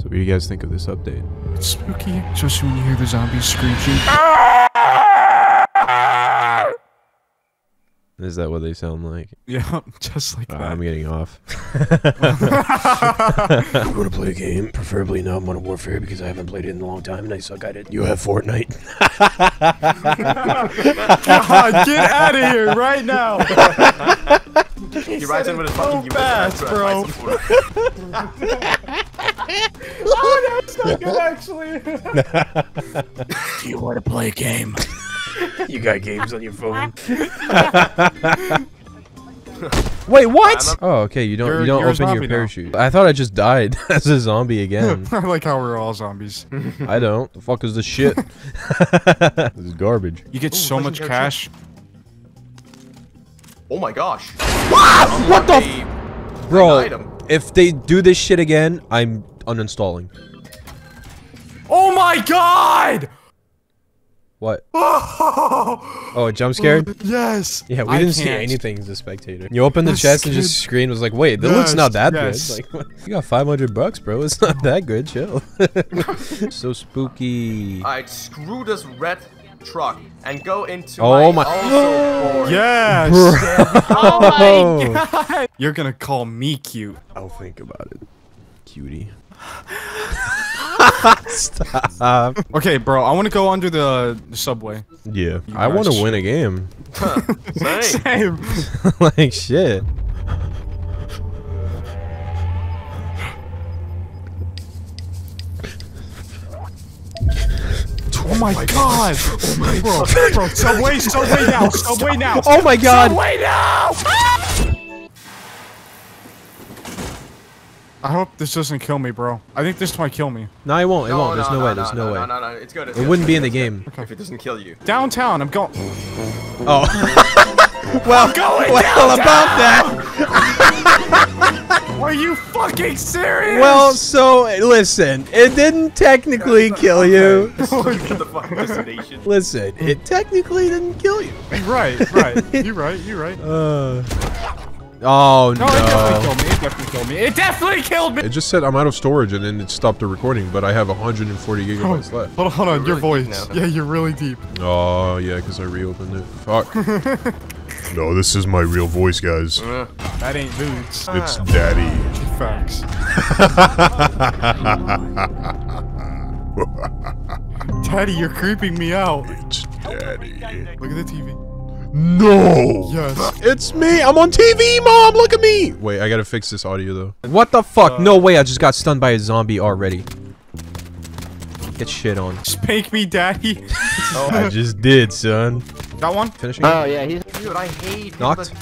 So what do you guys think of this update? It's spooky, especially when you hear the zombies screeching. Is that what they sound like? Yeah, just like that. I'm getting off. I want to play a game, preferably not Modern Warfare, because I haven't played it in a long time and I suck at it. You have Fortnite. Get out of here right now. He rides in with his fucking fast, bro. Oh, no, it's not good, actually. Do you want to play a game? You got games on your phone. Wait, what? Oh, okay. You don't open your parachute. Now. I thought I just died as a zombie again. I like how we're all zombies. I don't. The fuck is this shit? This is garbage. You get so much cash. Oh my gosh! Ah, what the? Bro, if they do this shit again, I'm uninstalling. Oh my god! What? Oh, a jump scare? Yes. Yeah, we didn't see anything as a spectator. You opened the chest and just screen was like, wait, this looks not that good. Like, what? You got 500 bucks, bro. It's not that good. Chill. So spooky. All right, screw this red truck and go into my. Yes. Oh my god. You're gonna call me cute. I'll think about it, cutie. Stop. Okay, bro, I want to go under the subway. Yeah, I want to win a game. Same. Like, shit. Oh my god! Oh my god. Bro, subway, subway now, subway now! Oh my god! Subway now! I hope this doesn't kill me, bro. I think this might kill me. No, it won't. It won't. There's no way. There's no way. No. It's good. It wouldn't be in the game if it doesn't kill you. Downtown. I'm going. Oh. Well, going well about that. Are you fucking serious? Well, so listen, it didn't technically kill you. Listen, it technically didn't kill you. Right. Right. You're right. You're right. Oh no. It definitely killed me. It definitely killed me. It definitely killed me! It just said I'm out of storage and then it stopped the recording, but I have 140 gigabytes left. Hold on, your really voice. Yeah, you're really deep. Oh, yeah, because I reopened it. Fuck. No, this is my real voice, guys. That ain't boots. It's daddy. Facts. Daddy, you're creeping me out. It's daddy. Look at the TV. No! Yes. It's me! I'm on TV, Mom! Look at me! Wait, I gotta fix this audio, though. What the fuck? No way, I just got stunned by a zombie already. Get shit on. Spank me, Daddy. Oh, I just did, son. Got one? Finishing? Oh, yeah, he's... Dude, I hate... Knocked?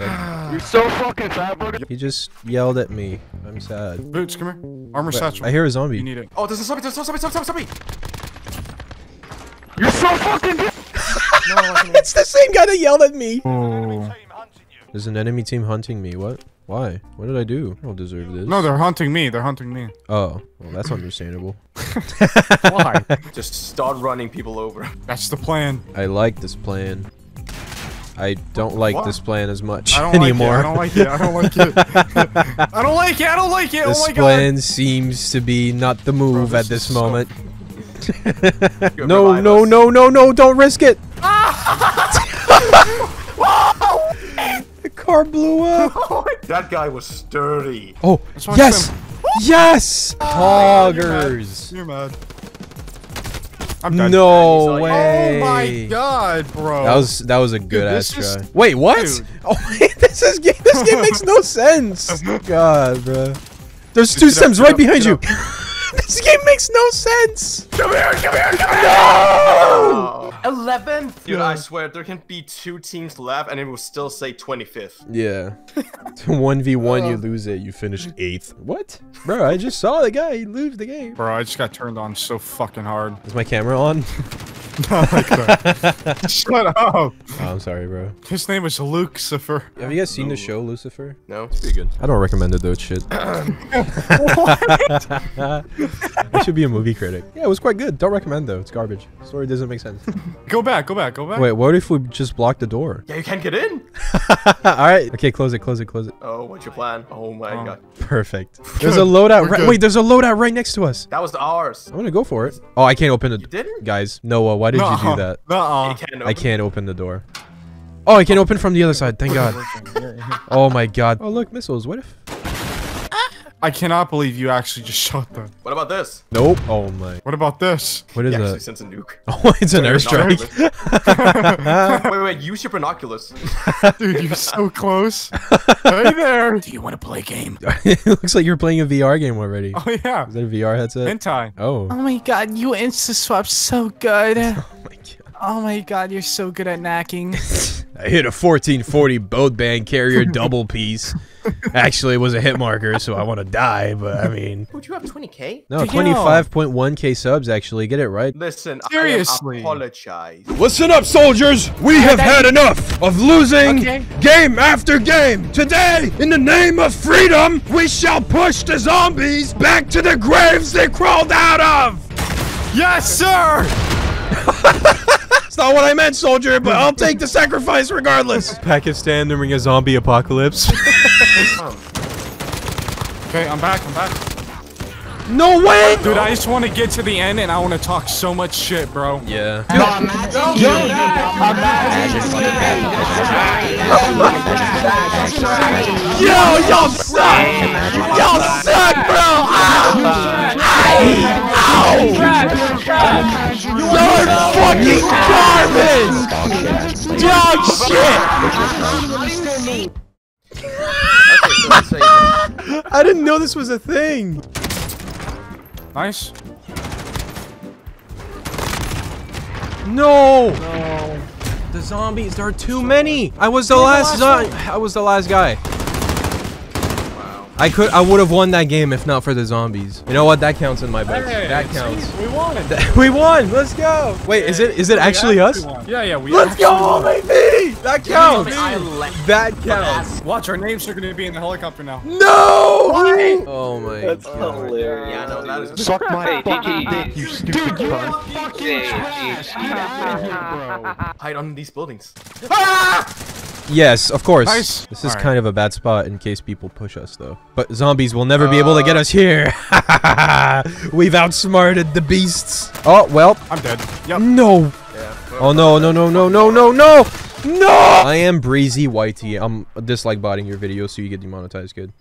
Okay. You're so fucking sad, bro. He just yelled at me. I'm sad. Boots, come here. Armor satchel. I hear a zombie. You need it. Oh, there's a zombie! There's a zombie! Zombie! You're so fucking... It's the same guy that yelled at me. Oh. There's an enemy team hunting me. What? Why? What did I do? I don't deserve this. No, they're hunting me. They're hunting me. Oh, well, that's understandable. Why? Just start running people over. That's the plan. I like this plan. I don't like this plan as much anymore. I don't like it. I don't like it. I don't like it. I don't like it. This plan seems to be not the move at this moment. No, don't risk it. The car blew up. That guy was sturdy. Oh, yes. Yes. Hoggers. You're mad. I'm done. No way. Oh my god, bro. That was a good ass try. Wait, what? Dude. Oh, this game makes no sense. God, bro. There's two Sims right behind you. This game makes no sense! Come here! No! 11th? Dude, I swear, there can be two teams left and it will still say 25th. Yeah. 1v1, you lose it, you finished 8th. What? Bro, I just saw the guy, he lose the game. Bro, I just got turned on so fucking hard. Is my camera on? No, like that. Shut up! Oh, I'm sorry, bro. His name was Lucifer. Have you guys seen the show Lucifer? No, it's pretty good. I don't recommend it though, shit. What? I should be a movie critic. Yeah, it was quite good. Don't recommend though. It's garbage. Story doesn't make sense. Go back. Wait, what if we just block the door? Yeah, you can't get in. All right. Okay, close it. Oh, what's your plan? Oh my God. Perfect. There's a loadout. Wait, there's a loadout right next to us. That was ours. I'm gonna go for it. Oh, I can't open the. You didn't? Guys, Noah, why did you do that? I can't open the door. Oh, I can open from the other side. Thank God. Oh my God. Oh look, missiles. What if? I cannot believe you actually just shot them. What about this? Nope. Oh my. What about this? What is that? Actually sends a nuke. Oh, it's an airstrike. Wait, use your binoculars. Dude, you're so close. Hey there. Do you want to play a game? It looks like you're playing a VR game already. Oh yeah. Is that a VR headset? Hentai. Oh. Oh my God, you insta-swap so good. Oh my God. Oh my God, you're so good at knacking. I hit a 1440 boat band carrier double piece. Actually, it was a hit marker, so I want to die, but I mean... Would you have 20K? No, 25.1K subs, actually. Get it right. Listen, seriously. I apologize. Listen up, soldiers. We have had enough of losing game after game. Today, in the name of freedom, we shall push the zombies back to the graves they crawled out of. Yes, sir. It's not what I meant, soldier, but I'll take the sacrifice regardless. Pakistan during a zombie apocalypse. Okay, I'm back. No way! Dude, I just want to get to the end and I want to talk so much shit, bro. Yeah. Yo, y'all suck! Y'all suck, bro! You're fucking garbage! Dog shit! I didn't know this was a thing! Nice. No! No. The zombies, there are too many! I was the last guy. I would have won that game if not for the zombies. You know what? That counts in my book. Hey, that counts. Geez, we won. We won. Let's go. Wait, is it actually us? Yeah. We. Let's go, homie. That counts. That counts. Watch, our names are going to be in the helicopter now. No. Why? Oh my. That's hilarious. Yeah, no, that is. Suck my fucking dick, you stupid cunt. Dude, you're fucking trash. Get out of here, bro. Hide under these buildings. Yes, of course. Nice. This is kind of a bad spot in case people push us, though. But zombies will never be able to get us here. We've outsmarted the beasts. Oh, well. I'm dead. Yep. No. Yeah, oh, no. No! I am Breezy YT. I'm dislike botting your video so you get demonetized, kid.